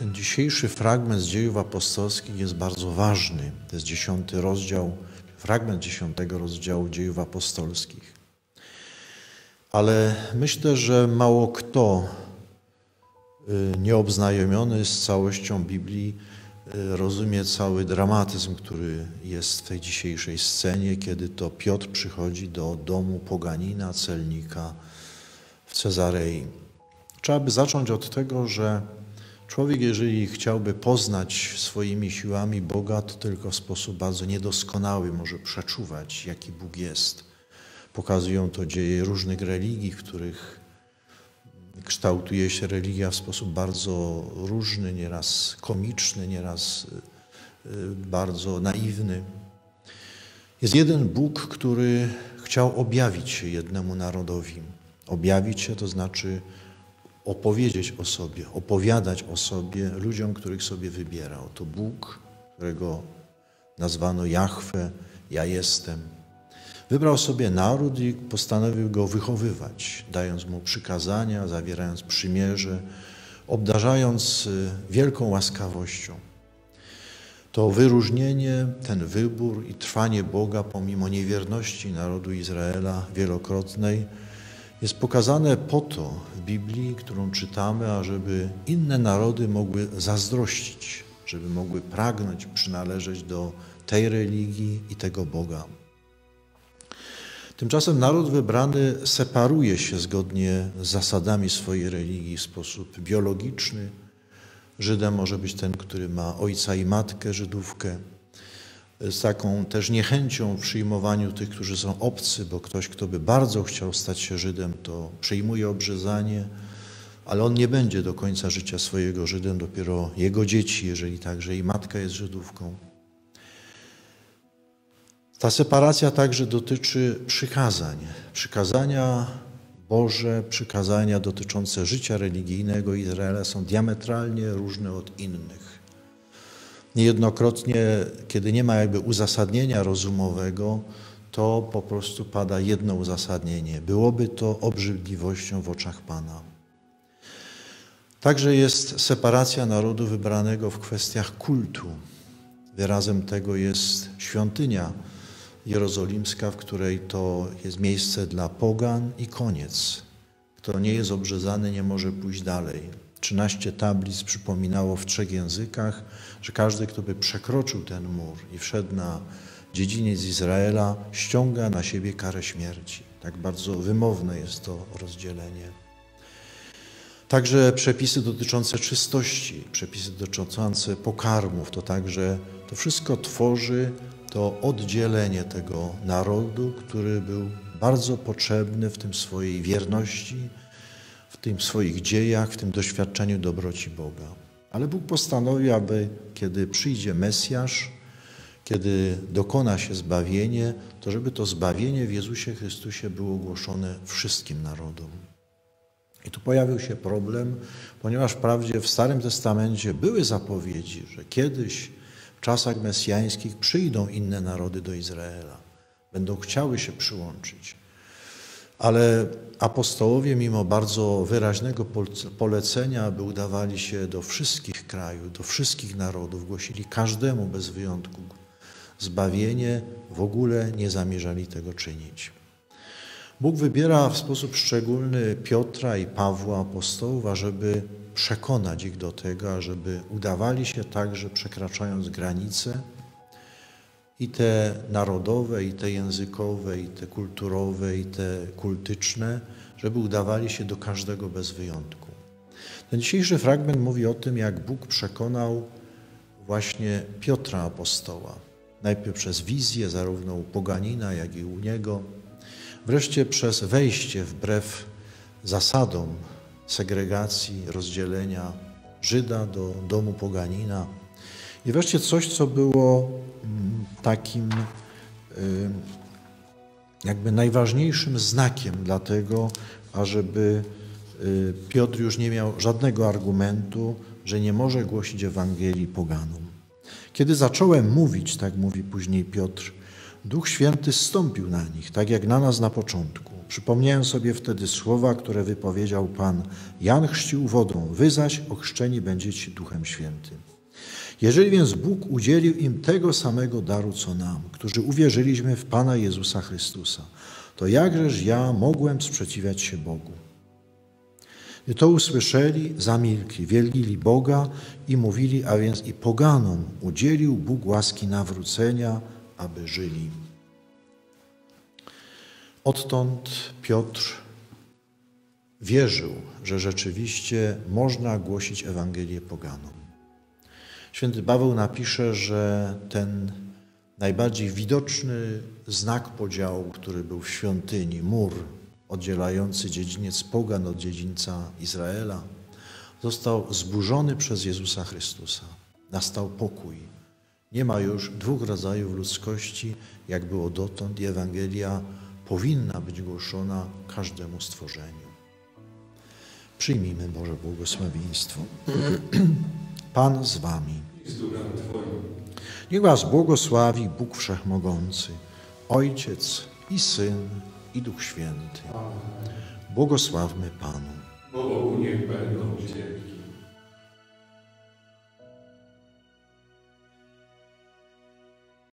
Ten dzisiejszy fragment z Dziejów Apostolskich jest bardzo ważny. To jest 10 rozdział, fragment 10 rozdziału Dziejów Apostolskich. Ale myślę, że mało kto nieobznajomiony z całością Biblii rozumie cały dramatyzm, który jest w tej dzisiejszej scenie, kiedy to Piotr przychodzi do domu poganina, celnika w Cezarei. Trzeba by zacząć od tego, że człowiek, jeżeli chciałby poznać swoimi siłami Boga, to tylko w sposób bardzo niedoskonały może przeczuwać, jaki Bóg jest. Pokazują to dzieje różnych religii, w których kształtuje się religia w sposób bardzo różny, nieraz komiczny, nieraz bardzo naiwny. Jest jeden Bóg, który chciał objawić się jednemu narodowi. Objawić się to znaczy opowiedzieć o sobie, opowiadać o sobie ludziom, których sobie wybierał. To Bóg, którego nazwano Jahwe, ja jestem. Wybrał sobie naród i postanowił go wychowywać, dając mu przykazania, zawierając przymierze, obdarzając wielką łaskawością. To wyróżnienie, ten wybór i trwanie Boga pomimo niewierności narodu Izraela wielokrotnej jest pokazane po to w Biblii, którą czytamy, ażeby inne narody mogły zazdrościć, żeby mogły pragnąć przynależeć do tej religii i tego Boga. Tymczasem naród wybrany separuje się zgodnie z zasadami swojej religii w sposób biologiczny. Żydem może być ten, który ma ojca i matkę, Żydówkę. Z taką też niechęcią w przyjmowaniu tych, którzy są obcy, bo ktoś, kto by bardzo chciał stać się Żydem, to przyjmuje obrzezanie, ale on nie będzie do końca życia swojego Żydem, dopiero jego dzieci, jeżeli także i matka jest Żydówką. Ta separacja także dotyczy przykazań. Przykazania Boże, przykazania dotyczące życia religijnego Izraela są diametralnie różne od innych. Niejednokrotnie, kiedy nie ma jakby uzasadnienia rozumowego, to po prostu pada jedno uzasadnienie. Byłoby to obrzydliwością w oczach Pana. Także jest separacja narodu wybranego w kwestiach kultu. Wyrazem tego jest świątynia jerozolimska, w której to jest miejsce dla pogan i koniec. Kto nie jest obrzezany, nie może pójść dalej. 13 tablic przypominało w 3 językach, że każdy, kto by przekroczył ten mur i wszedł na dziedziniec Izraela, ściąga na siebie karę śmierci. Tak bardzo wymowne jest to rozdzielenie. Także przepisy dotyczące czystości, przepisy dotyczące pokarmów, to wszystko tworzy to oddzielenie tego narodu, który był bardzo potrzebny w tym swojej wierności, w tym swoich dziejach, w tym doświadczeniu dobroci Boga. Ale Bóg postanowił, aby kiedy przyjdzie Mesjasz, kiedy dokona się zbawienie, to żeby to zbawienie w Jezusie Chrystusie było głoszone wszystkim narodom. I tu pojawił się problem, ponieważ wprawdzie w Starym Testamencie były zapowiedzi, że kiedyś w czasach mesjańskich przyjdą inne narody do Izraela, będą chciały się przyłączyć. Ale apostołowie, mimo bardzo wyraźnego polecenia, aby udawali się do wszystkich krajów, do wszystkich narodów, głosili każdemu bez wyjątku zbawienie, w ogóle nie zamierzali tego czynić. Bóg wybiera w sposób szczególny Piotra i Pawła, apostołów, ażeby przekonać ich do tego, ażeby udawali się także przekraczając granice, i te narodowe, i te językowe, i te kulturowe, i te kultyczne, żeby udawali się do każdego bez wyjątku. Ten dzisiejszy fragment mówi o tym, jak Bóg przekonał właśnie Piotra apostoła. Najpierw przez wizję, zarówno u poganina, jak i u niego. Wreszcie przez wejście wbrew zasadom segregacji, rozdzielenia Żyda do domu poganina. I wreszcie coś, co było takim jakby najważniejszym znakiem dla tego, ażeby Piotr już nie miał żadnego argumentu, że nie może głosić Ewangelii poganom. Kiedy zacząłem mówić, tak mówi później Piotr, Duch Święty zstąpił na nich, tak jak na nas na początku. Przypomniałem sobie wtedy słowa, które wypowiedział Pan. Jan chrzcił wodą, wy zaś ochrzczeni będziecie Duchem Świętym. Jeżeli więc Bóg udzielił im tego samego daru, co nam, którzy uwierzyliśmy w Pana Jezusa Chrystusa, to jakżeż ja mogłem sprzeciwiać się Bogu? Gdy to usłyszeli, zamilkli, wielbili Boga i mówili, a więc i poganom udzielił Bóg łaski nawrócenia, aby żyli. Odtąd Piotr wierzył, że rzeczywiście można głosić Ewangelię poganom. Święty Paweł napisze, że ten najbardziej widoczny znak podziału, który był w świątyni, mur oddzielający dziedziniec pogan od dziedzińca Izraela, został zburzony przez Jezusa Chrystusa. Nastał pokój. Nie ma już dwóch rodzajów ludzkości, jak było dotąd, i Ewangelia powinna być głoszona każdemu stworzeniu. Przyjmijmy Boże błogosławieństwo. Pan z wami. Niech was błogosławi Bóg Wszechmogący, Ojciec i Syn, i Duch Święty. Amen. Bogosławmy Panu. Bogu niech będą dzięki.